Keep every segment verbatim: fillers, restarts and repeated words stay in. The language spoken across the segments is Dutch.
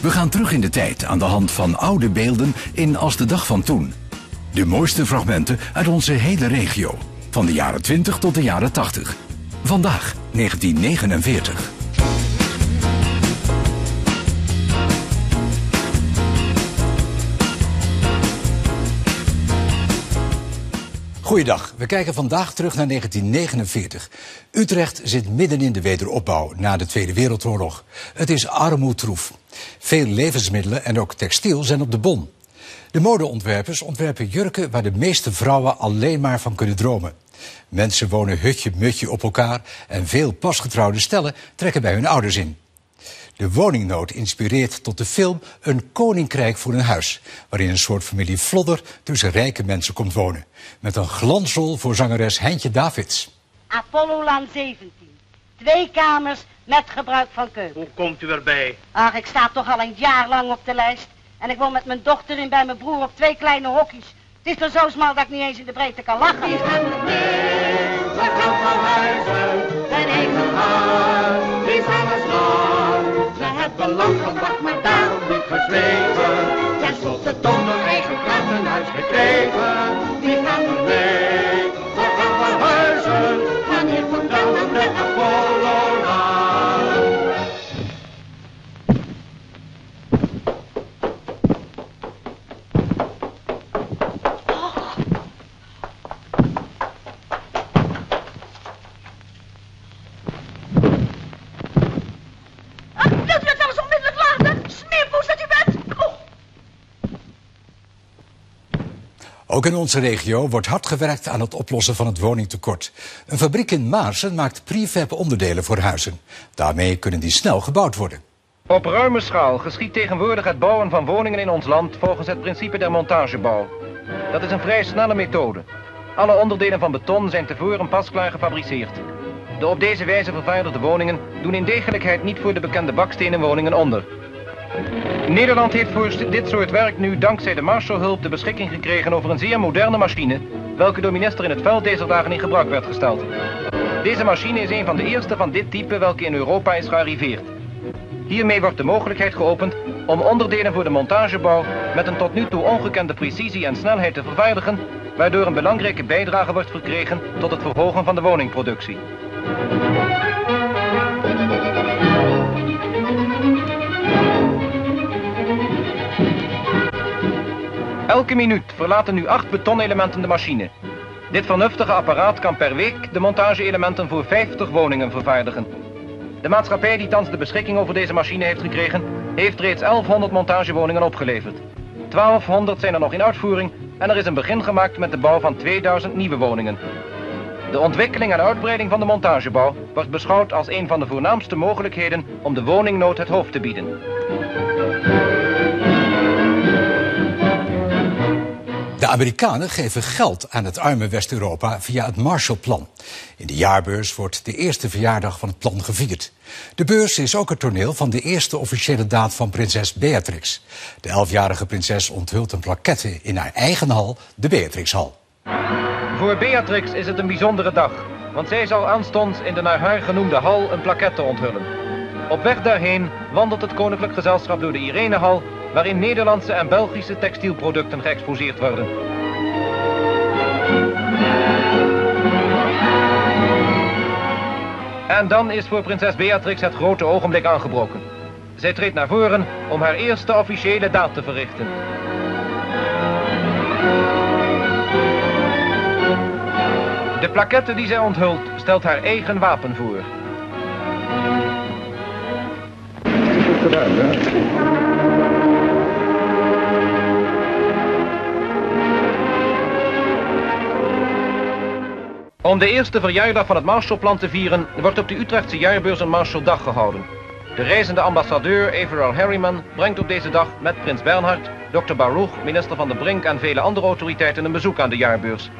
We gaan terug in de tijd aan de hand van oude beelden in Als de dag van toen. De mooiste fragmenten uit onze hele regio. Van de jaren twintig tot de jaren tachtig. Vandaag, negentien negenenveertig. Goeiedag, we kijken vandaag terug naar negentien negenenveertig. Utrecht zit midden in de wederopbouw na de Tweede Wereldoorlog. Het is armoedtroef. Veel levensmiddelen en ook textiel zijn op de bon. De modeontwerpers ontwerpen jurken waar de meeste vrouwen alleen maar van kunnen dromen. Mensen wonen hutje-mutje op elkaar en veel pasgetrouwde stellen trekken bij hun ouders in. De woningnood inspireert tot de film Een Koninkrijk voor een Huis, waarin een soort familie Vlodder tussen rijke mensen komt wonen. Met een glansrol voor zangeres Heintje Davids. Apollolaan zeventien. Twee kamers met gebruik van keuken. Hoe komt u erbij? Ach, ik sta toch al een jaar lang op de lijst. En ik woon met mijn dochter in bij mijn broer op twee kleine hokjes. Het is toch zo smal dat ik niet eens in de breedte kan lachen. Het is een mens, dat kan van huizen, een enkel huis, die zijn een smal. Ze hebben lang gewacht, maar daarom niet gezwegen. Ten slotte toch nog eigen plaats een huis gekregen. Die gaan er mee, dat kan van huizen, van hier vandaan op de Apollo-laan. Ook in onze regio wordt hard gewerkt aan het oplossen van het woningtekort. Een fabriek in Maarsen maakt prefab onderdelen voor huizen. Daarmee kunnen die snel gebouwd worden. Op ruime schaal geschiedt tegenwoordig het bouwen van woningen in ons land volgens het principe der montagebouw. Dat is een vrij snelle methode. Alle onderdelen van beton zijn tevoren pasklaar gefabriceerd. De op deze wijze vervaardigde woningen doen in degelijkheid niet voor de bekende bakstenen woningen onder. Nederland heeft voor dit soort werk nu dankzij de Marshallhulp de beschikking gekregen over een zeer moderne machine, welke door minister in het veld deze dagen in gebruik werd gesteld. Deze machine is een van de eerste van dit type welke in Europa is gearriveerd. Hiermee wordt de mogelijkheid geopend om onderdelen voor de montagebouw met een tot nu toe ongekende precisie en snelheid te vervaardigen, waardoor een belangrijke bijdrage wordt verkregen tot het verhogen van de woningproductie. Elke minuut verlaten nu acht betonelementen de machine. Dit vernuftige apparaat kan per week de montageelementen voor vijftig woningen vervaardigen. De maatschappij die thans de beschikking over deze machine heeft gekregen, heeft reeds elfhonderd montagewoningen opgeleverd. twaalfhonderd zijn er nog in uitvoering en er is een begin gemaakt met de bouw van tweeduizend nieuwe woningen. De ontwikkeling en uitbreiding van de montagebouw wordt beschouwd als een van de voornaamste mogelijkheden om de woningnood het hoofd te bieden. De Amerikanen geven geld aan het arme West-Europa via het Marshallplan. In de jaarbeurs wordt de eerste verjaardag van het plan gevierd. De beurs is ook het toneel van de eerste officiële daad van prinses Beatrix. De elfjarige prinses onthult een plaquette in haar eigen hal, de Beatrix-hal. Voor Beatrix is het een bijzondere dag, want zij zal aanstonds in de naar haar genoemde hal een plaquette onthullen. Op weg daarheen wandelt het koninklijk gezelschap door de Irene-hal, waarin Nederlandse en Belgische textielproducten geëxposeerd worden. En dan is voor prinses Beatrix het grote ogenblik aangebroken. Zij treedt naar voren om haar eerste officiële daad te verrichten. De plaquette die zij onthult stelt haar eigen wapen voor. Goed gedaan, hè? Om de eerste verjaardag van het Marshallplan te vieren, wordt op de Utrechtse jaarbeurs een Marshalldag gehouden. De reizende ambassadeur Averell Harriman brengt op deze dag met Prins Bernhard, dokter Baruch, minister van den Brink en vele andere autoriteiten een bezoek aan de jaarbeurs.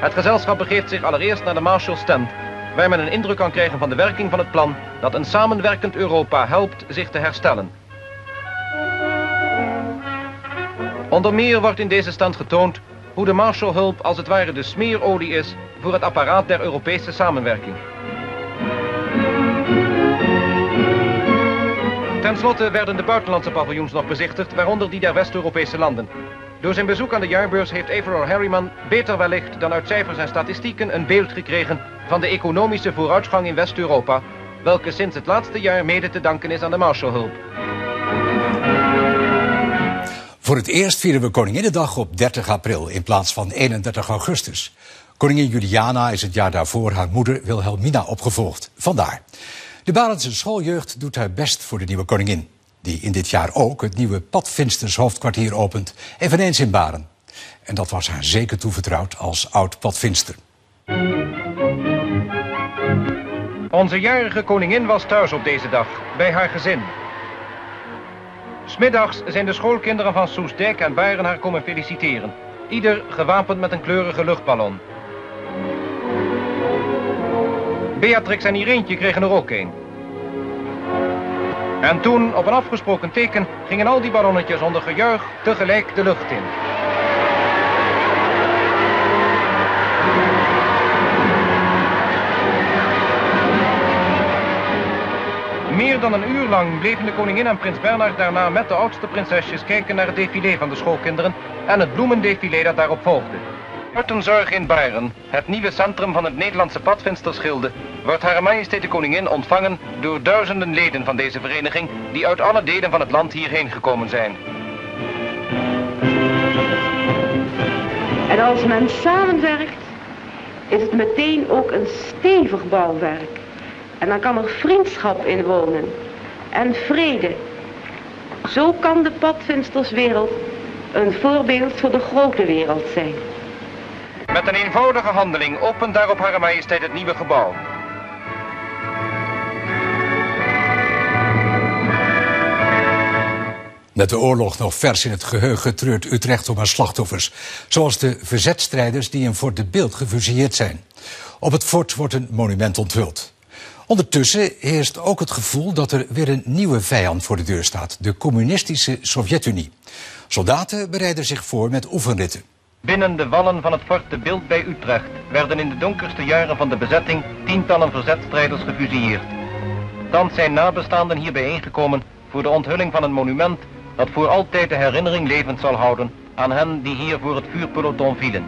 Het gezelschap begeeft zich allereerst naar de Marshallstand, waar men een indruk kan krijgen van de werking van het plan dat een samenwerkend Europa helpt zich te herstellen. Onder meer wordt in deze stand getoond hoe de Marshallhulp als het ware de smeerolie is voor het apparaat der Europese samenwerking. Ten slotte werden de buitenlandse paviljoens nog bezichtigd, waaronder die der West-Europese landen. Door zijn bezoek aan de jaarbeurs heeft Averell Harriman beter wellicht dan uit cijfers en statistieken een beeld gekregen van de economische vooruitgang in West-Europa, welke sinds het laatste jaar mede te danken is aan de Marshallhulp. Voor het eerst vieren we Koninginnedag op dertig april in plaats van eenendertig augustus. Koningin Juliana is het jaar daarvoor haar moeder Wilhelmina opgevolgd. Vandaar. De Barense schooljeugd doet haar best voor de nieuwe koningin, die in dit jaar ook het nieuwe padvindsters hoofdkwartier opent, eveneens in Baarn. En dat was haar zeker toevertrouwd als oud-padvindster. Onze jarige koningin was thuis op deze dag, bij haar gezin. 'S Middags zijn de schoolkinderen van Soestdijk en Baarn haar komen feliciteren. Ieder gewapend met een kleurige luchtballon. Beatrix en Ireentje kregen er ook een. En toen, op een afgesproken teken, gingen al die ballonnetjes onder gejuich tegelijk de lucht in. Meer dan een uur lang bleven de koningin en prins Bernhard daarna met de oudste prinsesjes kijken naar het défilé van de schoolkinderen en het bloemendéfilé dat daarop volgde. Hortenzorg in Baarn, het nieuwe centrum van het Nederlandse padvinstersgilde, wordt Hare Majesteit de Koningin ontvangen door duizenden leden van deze vereniging die uit alle delen van het land hierheen gekomen zijn. En als men samenwerkt, is het meteen ook een stevig bouwwerk. En dan kan er vriendschap in wonen en vrede. Zo kan de padvinsterswereld een voorbeeld voor de grote wereld zijn. Met een eenvoudige handeling opent daarop Hare Majesteit het nieuwe gebouw. Met de oorlog nog vers in het geheugen treurt Utrecht om haar slachtoffers. Zoals de verzetstrijders die in Fort De Bildt gefusilleerd zijn. Op het fort wordt een monument onthuld. Ondertussen heerst ook het gevoel dat er weer een nieuwe vijand voor de deur staat. De communistische Sovjet-Unie. Soldaten bereiden zich voor met oefenritten. Binnen de wallen van het Fort De Bildt bij Utrecht werden in de donkerste jaren van de bezetting tientallen verzetstrijders gefusilleerd. Thans zijn nabestaanden hier bijeengekomen voor de onthulling van een monument dat voor altijd de herinnering levend zal houden aan hen die hier voor het vuurpeloton vielen.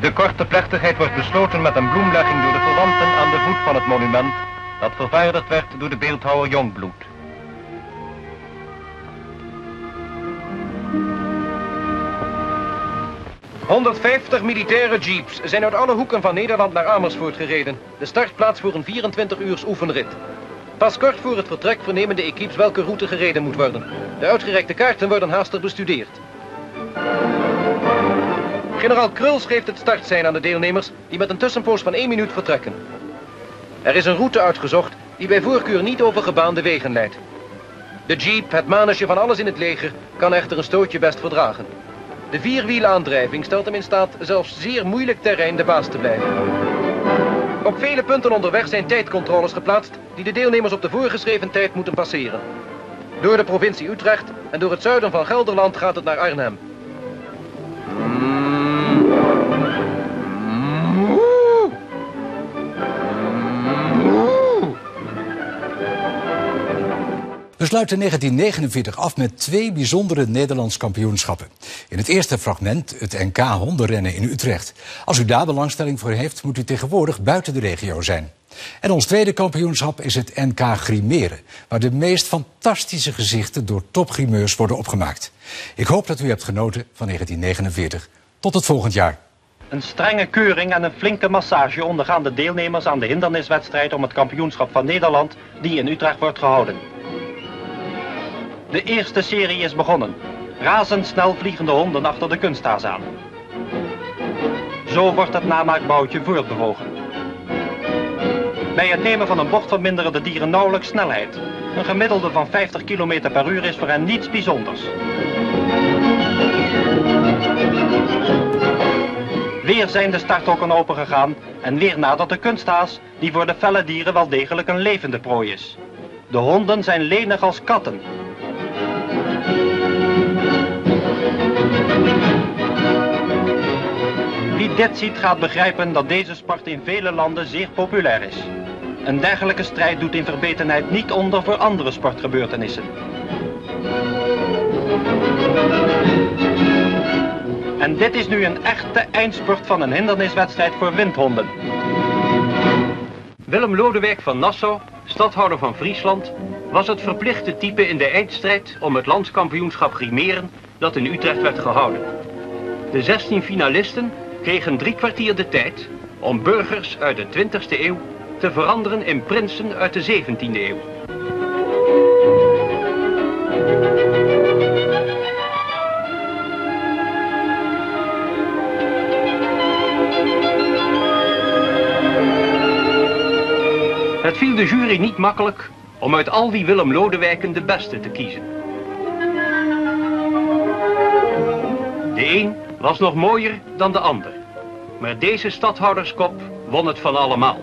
De korte plechtigheid wordt besloten met een bloemlegging door de verwanten aan de voet van het monument, dat vervaardigd werd door de beeldhouwer Jongbloed. honderdvijftig militaire jeeps zijn uit alle hoeken van Nederland naar Amersfoort gereden, de startplaats voor een vierentwintig uurs oefenrit. Pas kort voor het vertrek vernemen de equipes welke route gereden moet worden. De uitgereikte kaarten worden haastig bestudeerd. Generaal Krul geeft het startsein aan de deelnemers die met een tussenpoos van één minuut vertrekken. Er is een route uitgezocht die bij voorkeur niet over gebaande wegen leidt. De jeep, het manetje van alles in het leger, kan echter een stootje best verdragen. De vierwielaandrijving stelt hem in staat zelfs zeer moeilijk terrein de baas te blijven. Op vele punten onderweg zijn tijdcontroles geplaatst die de deelnemers op de voorgeschreven tijd moeten passeren. Door de provincie Utrecht en door het zuiden van Gelderland gaat het naar Arnhem. We sluiten negentien negenenveertig af met twee bijzondere Nederlands kampioenschappen. In het eerste fragment het N K hondenrennen in Utrecht. Als u daar belangstelling voor heeft, moet u tegenwoordig buiten de regio zijn. En ons tweede kampioenschap is het N K grimeren, waar de meest fantastische gezichten door topgrimeurs worden opgemaakt. Ik hoop dat u hebt genoten van negentien negenenveertig. Tot het volgend jaar. Een strenge keuring en een flinke massage ondergaan de deelnemers aan de hinderniswedstrijd om het kampioenschap van Nederland, die in Utrecht wordt gehouden. De eerste serie is begonnen. Razendsnel vliegende honden achter de kunsthaas aan. Zo wordt het namaakboutje voortbewogen. Bij het nemen van een bocht verminderen de dieren nauwelijks snelheid. Een gemiddelde van vijftig kilometer per uur is voor hen niets bijzonders. Weer zijn de starthokken opengegaan en weer nadert de kunsthaas, die voor de felle dieren wel degelijk een levende prooi is. De honden zijn lenig als katten. Wie dit ziet gaat begrijpen dat deze sport in vele landen zeer populair is. Een dergelijke strijd doet in verbetenheid niet onder voor andere sportgebeurtenissen. En dit is nu een echte eindspurt van een hinderniswedstrijd voor windhonden. Willem Lodewijk van Nassau, stadhouder van Friesland, was het verplichte type in de eindstrijd om het landskampioenschap grimeren dat in Utrecht werd gehouden. De zestien finalisten kregen drie kwartier de tijd om burgers uit de twintigste eeuw te veranderen in prinsen uit de zeventiende eeuw. Het viel de jury niet makkelijk om uit al die Willem Lodewijken de beste te kiezen. De een was nog mooier dan de ander, maar deze stadhouderskop won het van allemaal.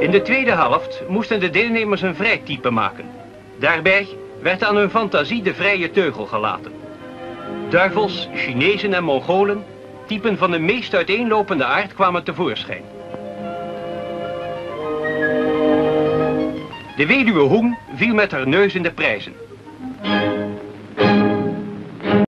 In de tweede helft moesten de deelnemers een vrijtype maken. Daarbij werd aan hun fantasie de vrije teugel gelaten. Duivels, Chinezen en Mongolen, typen van de meest uiteenlopende aard, kwamen tevoorschijn. De weduwe Hoen viel met haar neus in de prijzen.